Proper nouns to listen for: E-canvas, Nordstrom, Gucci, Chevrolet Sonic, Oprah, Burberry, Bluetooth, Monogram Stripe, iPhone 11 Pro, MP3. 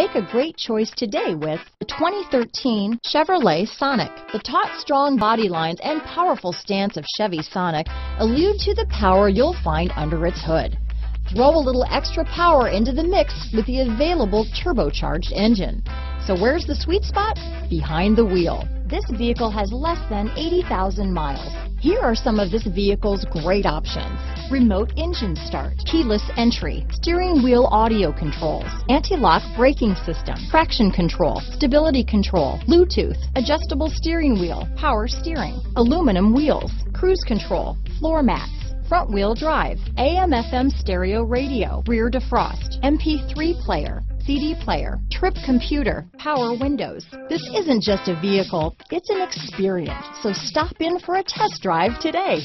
Make a great choice today with the 2013 Chevrolet Sonic. The taut, strong body lines and powerful stance of Chevy Sonic allude to the power you'll find under its hood. Throw a little extra power into the mix with the available turbocharged engine. So where's the sweet spot? Behind the wheel. This vehicle has less than 80,000 miles. Here are some of this vehicle's great options. Remote engine start, keyless entry, steering wheel audio controls, anti-lock braking system, traction control, stability control, Bluetooth, adjustable steering wheel, power steering, aluminum wheels, cruise control, floor mats, front wheel drive, AM/FM stereo radio, rear defrost, MP3 player, CD player, trip computer, power windows. This isn't just a vehicle, it's an experience. So stop in for a test drive today.